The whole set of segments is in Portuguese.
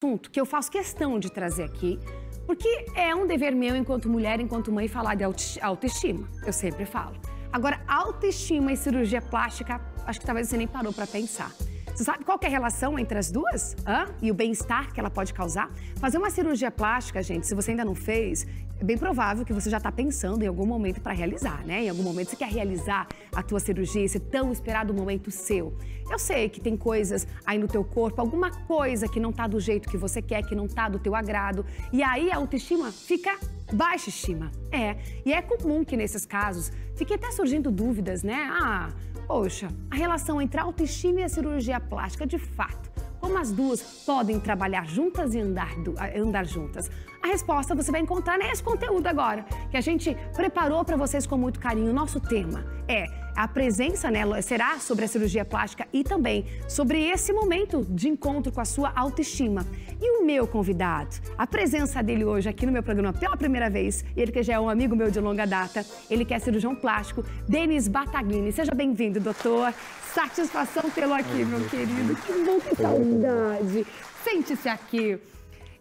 Assunto que eu faço questão de trazer aqui, porque é um dever meu enquanto mulher, enquanto mãe, falar de autoestima. Eu sempre falo. Agora, autoestima e cirurgia plástica, acho que talvez você nem parou pra pensar. Você sabe qual que é a relação entre as duas? Hã? E o bem-estar que ela pode causar? Fazer uma cirurgia plástica, gente, se você ainda não fez, é bem provável que você já tá pensando em algum momento pra realizar, né? Em algum momento você quer realizar a tua cirurgia, esse tão esperado momento seu. Eu sei que tem coisas aí no teu corpo, alguma coisa que não tá do jeito que você quer, que não tá do teu agrado. E aí a autoestima fica baixa estima. É. E é comum que nesses casos fique até surgindo dúvidas, né? Ah, poxa, a relação entre a autoestima e a cirurgia plástica, de fato, como as duas podem trabalhar juntas e andar juntas? A resposta você vai encontrar nesse conteúdo agora, que a gente preparou para vocês com muito carinho. O nosso tema é a presença, né, será sobre a cirurgia plástica e também sobre esse momento de encontro com a sua autoestima. E o meu convidado, a presença dele hoje aqui no meu programa pela primeira vez, ele que já é um amigo meu de longa data, ele que é cirurgião plástico, Denis Bataglini. Seja bem-vindo, doutor. Satisfação tê-lo aqui, meu querido. Que bom, que saudade. Sente-se aqui.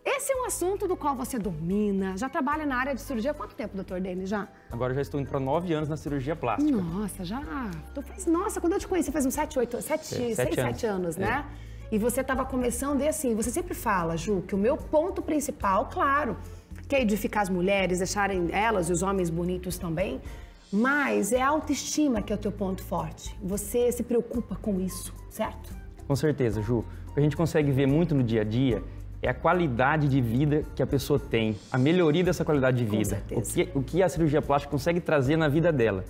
Esse é um assunto do qual você domina, já trabalha na área de cirurgia há quanto tempo, doutor Denis, já? Agora eu já estou indo para 9 anos na cirurgia plástica. Nossa, já... Nossa, quando eu te conheci faz uns 6, 7 anos, né? É. E você estava começando e assim, você sempre fala, Ju, que o meu ponto principal, claro, que é edificar as mulheres, deixarem elas e os homens bonitos também, mas é a autoestima que é o teu ponto forte. Você se preocupa com isso, certo? Com certeza, Ju. O que a gente consegue ver muito no dia a dia é a qualidade de vida que a pessoa tem, a melhoria dessa qualidade de vida, o que a cirurgia plástica consegue trazer na vida dela,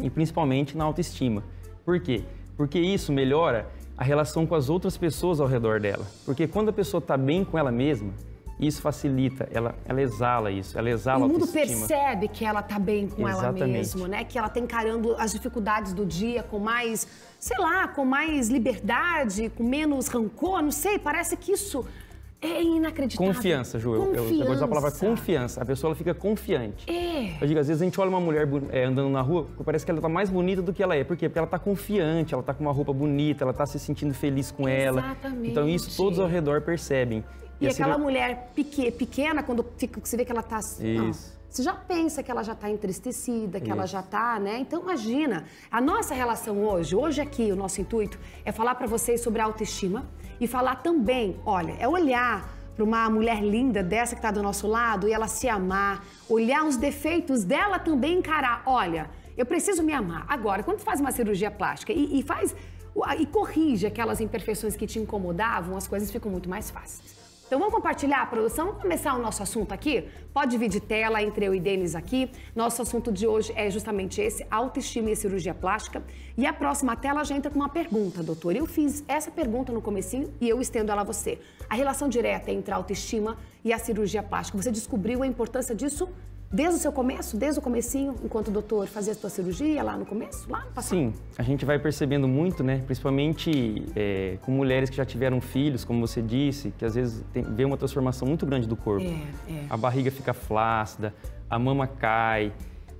e principalmente na autoestima. Por quê? Porque isso melhora a relação com as outras pessoas ao redor dela, porque quando a pessoa está bem com ela mesma, isso facilita, ela exala isso, ela exala a autoestima. O mundo percebe que ela tá bem com ela mesma, né? Que ela tá encarando as dificuldades do dia com mais, sei lá, com mais liberdade, com menos rancor, não sei, parece que isso é inacreditável. Confiança, Ju. Eu vou usar a palavra confiança. A pessoa, ela fica confiante. É. Eu digo, às vezes a gente olha uma mulher andando na rua, parece que ela tá mais bonita do que ela é. Por quê? Porque ela tá confiante, ela tá com uma roupa bonita, ela tá se sentindo feliz com ela. Exatamente. Então isso todos ao redor percebem. E aquela mulher pequena, quando você vê que ela tá assim, você já pensa que ela já tá entristecida, que ela já tá, né? Então imagina, a nossa relação hoje aqui, o nosso intuito é falar pra vocês sobre a autoestima e falar também, olha, é olhar pra uma mulher linda dessa que tá do nosso lado e ela se amar, olhar os defeitos dela também, encarar, olha, eu preciso me amar. Agora, quando tu faz uma cirurgia plástica e corrige aquelas imperfeições que te incomodavam, as coisas ficam muito mais fáceis. Então vamos compartilhar, produção? Vamos começar o nosso assunto aqui? Pode dividir tela entre eu e Denis aqui. Nosso assunto de hoje é justamente esse, autoestima e cirurgia plástica. E a próxima tela já entra com uma pergunta, doutor. Eu fiz essa pergunta no comecinho e eu estendo ela a você. A relação direta entre a autoestima e a cirurgia plástica. Você descobriu a importância disso desde o seu começo, desde o comecinho, enquanto o doutor fazia a sua cirurgia lá no começo, lá no passado? Sim, a gente vai percebendo muito, né? Principalmente com mulheres que já tiveram filhos, como você disse, que às vezes vê uma transformação muito grande do corpo. A barriga fica flácida, a mama cai.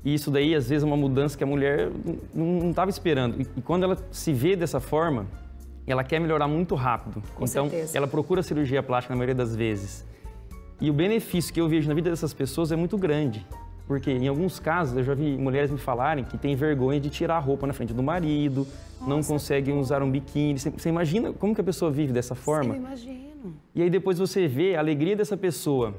E isso daí, às vezes, é uma mudança que a mulher não estava esperando. E quando ela se vê dessa forma, ela quer melhorar muito rápido. Com certeza. Ela procura cirurgia plástica na maioria das vezes. E o benefício que eu vejo na vida dessas pessoas é muito grande, porque em alguns casos eu já vi mulheres me falarem que têm vergonha de tirar a roupa na frente do marido, não conseguem usar um biquíni. Você imagina como que a pessoa vive dessa forma? Eu imagino. E aí depois você vê a alegria dessa pessoa.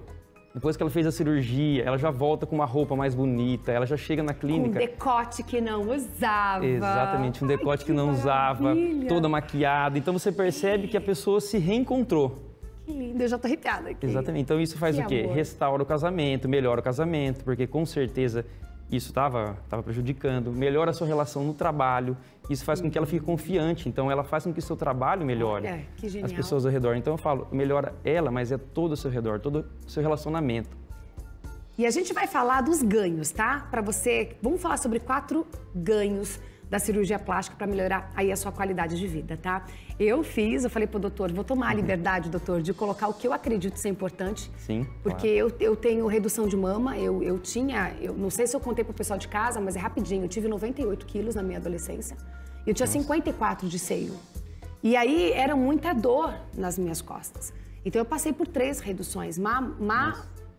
Depois que ela fez a cirurgia, ela já volta com uma roupa mais bonita, ela já chega na clínica... Um decote que não usava. Exatamente, um decote que não usava, toda maquiada. Então você percebe que a pessoa se reencontrou. Que lindo, eu já tô arrepiada aqui. Exatamente, então isso faz o quê? Amor. Restaura o casamento, melhora o casamento, porque com certeza isso tava prejudicando, melhora a sua relação no trabalho, isso faz com que ela fique confiante, então ela faz com que o seu trabalho melhore, que genial. As pessoas ao redor. Então eu falo, melhora ela, mas é todo o seu redor, todo o seu relacionamento. E a gente vai falar dos ganhos, tá? Pra você, vamos falar sobre 4 ganhos da cirurgia plástica para melhorar aí a sua qualidade de vida, tá? Eu falei pro doutor, vou tomar a liberdade, doutor, de colocar o que eu acredito ser importante. Sim, porque eu tenho redução de mama, eu não sei se eu contei pro pessoal de casa, mas é rapidinho, eu tive 98 quilos na minha adolescência, eu tinha 54 de seio. E aí era muita dor nas minhas costas. Então eu passei por 3 reduções.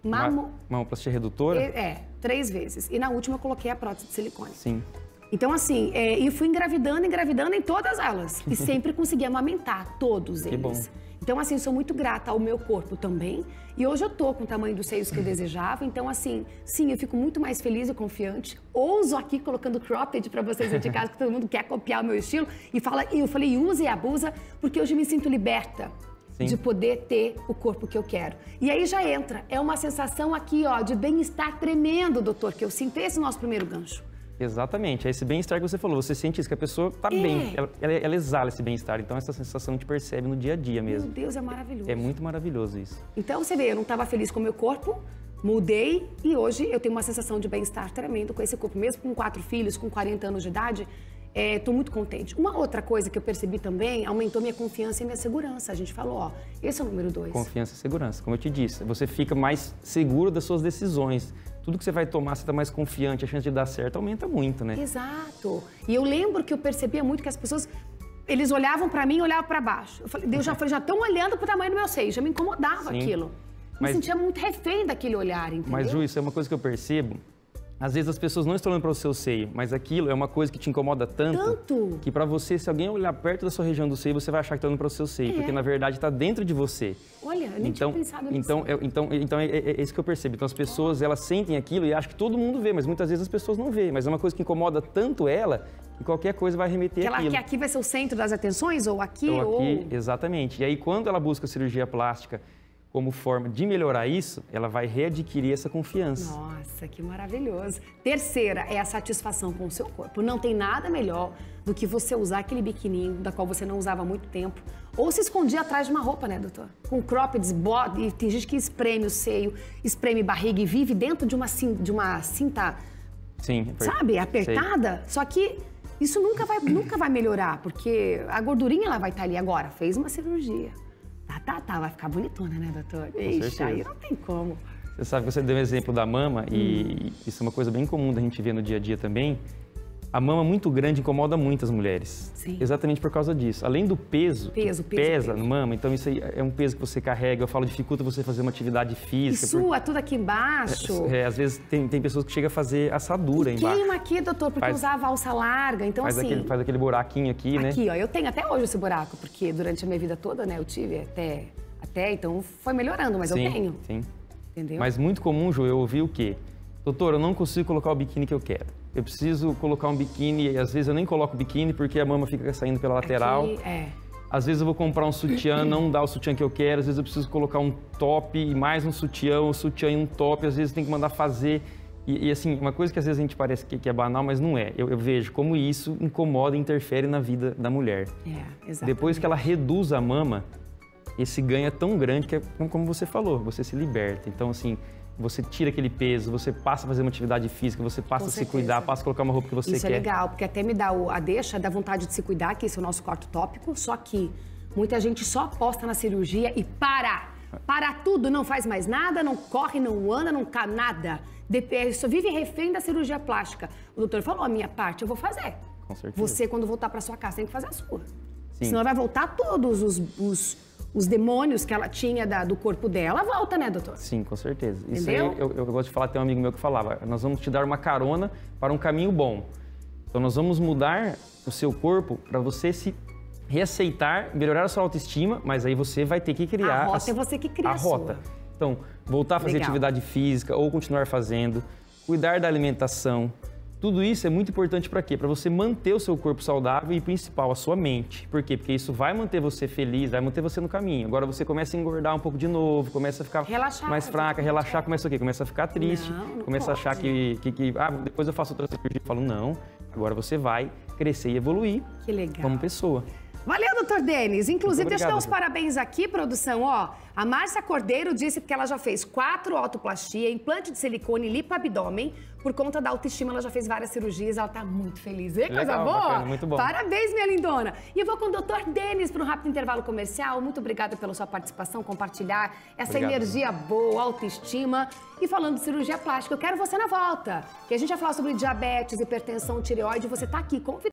Mamoplastia redutora? É, 3 vezes. E na última eu coloquei a prótese de silicone. Sim. Então assim, e fui engravidando em todas elas. E sempre consegui amamentar todos eles. Que bom. Então assim, sou muito grata ao meu corpo também. E hoje eu tô com o tamanho dos seios que eu desejava. Então assim, sim, eu fico muito mais feliz e confiante. Ouso aqui colocando cropped pra vocês aí de casa, que todo mundo quer copiar o meu estilo. E fala, e eu falei, usa e abusa, porque hoje me sinto liberta. Sim. De poder ter o corpo que eu quero. E aí já entra, é uma sensação aqui, ó, de bem-estar tremendo, doutor, que eu sinto. Esse é o nosso primeiro gancho. Exatamente, é esse bem-estar que você falou, você sente isso, que a pessoa tá bem, ela exala esse bem-estar, então essa sensação te percebe no dia a dia mesmo. Meu Deus, é maravilhoso. É muito maravilhoso isso. Então você vê, eu não estava feliz com o meu corpo, mudei e hoje eu tenho uma sensação de bem-estar tremendo com esse corpo, mesmo com 4 filhos, com 40 anos de idade. Estou muito contente. Uma outra coisa que eu percebi também, aumentou minha confiança e minha segurança. A gente falou, ó, esse é o número 2. Confiança e segurança, como eu te disse. Você fica mais seguro das suas decisões. Tudo que você vai tomar, você está mais confiante, a chance de dar certo aumenta muito, né? Exato. E eu lembro que eu percebia muito que as pessoas, eles olhavam para mim e olhavam para baixo. Eu falei, já estão olhando para o tamanho do meu seio, já me incomodava. Sim. Aquilo. Mas me sentia muito refém daquele olhar, entendeu? Mas, Ju, isso é uma coisa que eu percebo. Às vezes as pessoas não estão olhando para o seu seio, mas aquilo é uma coisa que te incomoda tanto que para você, se alguém olhar perto da sua região do seio, você vai achar que está olhando para o seu seio, porque na verdade está dentro de você. Olha, eu nem tinha pensado nisso. Então é isso que eu percebo. Então as pessoas, elas sentem aquilo e acham que todo mundo vê, mas muitas vezes as pessoas não vê. Mas é uma coisa que incomoda tanto ela que qualquer coisa vai remeter àquilo. Que aqui vai ser o centro das atenções, ou aqui, ou... Aqui, exatamente. E aí quando ela busca cirurgia plástica como forma de melhorar isso, ela vai readquirir essa confiança. Nossa, que maravilhoso. Terceira é a satisfação com o seu corpo. Não tem nada melhor do que você usar aquele biquininho, da qual você não usava há muito tempo, ou se escondia atrás de uma roupa, né, doutor? Com cropped, body, tem gente que espreme o seio, espreme barriga e vive dentro de uma cinta, sim, sabe, apertada. Sei. Só que isso nunca vai melhorar, porque a gordurinha ela vai estar ali agora. Fez uma cirurgia. Tá, vai ficar bonitona, né, doutor? Ixi, aí não tem como. Você sabe que você deu um exemplo da mama, e isso é uma coisa bem comum da gente ver no dia a dia também. A mama muito grande incomoda muitas mulheres. Sim. Exatamente por causa disso. Além do peso que pesa na mama, então isso aí é um peso que você carrega, eu falo, dificulta você fazer uma atividade física. E sua, tudo aqui embaixo. Às vezes tem pessoas que chegam a fazer assadura embaixo. Queima aqui, doutor, porque usava alça larga, então faz assim... Faz aquele buraquinho aqui, né? Aqui, ó, eu tenho até hoje esse buraco, porque durante a minha vida toda, né, eu tive até então foi melhorando, mas sim, eu tenho. Sim, entendeu? Mas muito comum, Ju, eu ouvi o quê? Doutor, eu não consigo colocar o biquíni que eu quero. Eu preciso colocar um biquíni, e às vezes eu nem coloco o biquíni porque a mama fica saindo pela lateral. Aqui, Às vezes eu vou comprar um sutiã, não dá o sutiã que eu quero. Às vezes eu preciso colocar um top e mais um sutiã e um top. Às vezes tem que mandar fazer. E assim, uma coisa que às vezes a gente parece que é banal, mas não é. Eu vejo como isso incomoda e interfere na vida da mulher. Exatamente. Depois que ela reduz a mama, esse ganho é tão grande que é como você falou, você se liberta. Então assim... Você tira aquele peso, você passa a fazer uma atividade física, você passa a se cuidar, passa a colocar uma roupa que você quer. Isso é legal, porque até me dá a deixa da vontade de se cuidar, que esse é o nosso quarto tópico, só que muita gente só aposta na cirurgia e para tudo, não faz mais nada, não corre, não anda, não cai nada. Só vive refém da cirurgia plástica. O doutor falou, a minha parte eu vou fazer. Com certeza. Você, quando voltar para sua casa, tem que fazer a sua. Sim. Senão vai voltar todos os demônios que ela tinha do corpo dela, volta, né, doutor? Sim, com certeza. Entendeu? Isso aí, eu gosto de falar, tem um amigo meu que falava, nós vamos te dar uma carona para um caminho bom. Então, nós vamos mudar o seu corpo para você se reaceitar, melhorar a sua autoestima, mas aí você vai ter que criar... A rota é você que cria a rota. Sua. Então, voltar a fazer atividade física ou continuar fazendo, cuidar da alimentação... Tudo isso é muito importante para quê? Para você manter o seu corpo saudável e, principal, a sua mente. Por quê? Porque isso vai manter você feliz, vai manter você no caminho. Agora você começa a engordar um pouco de novo, começa a ficar mais fraca, relaxar, começa o quê? Começa a ficar triste, começa a achar que depois eu faço outra cirurgia. Eu falo, não, agora você vai crescer e evoluir como pessoa. Valeu, doutor Denis. Inclusive, deixa eu dar os parabéns aqui, produção. Ó, a Márcia Cordeiro disse que ela já fez 4 autoplastias, implante de silicone, lipoabdômen. Por conta da autoestima, ela já fez várias cirurgias, ela tá muito feliz. E coisa boa! Bacana, muito bom. Parabéns, minha lindona! E eu vou com o doutor Denis para um rápido intervalo comercial. Muito obrigada pela sua participação, compartilhar essa energia boa, autoestima. E falando de cirurgia plástica, eu quero você na volta, que a gente vai falar sobre diabetes, hipertensão, tireoide. Você tá aqui convidado.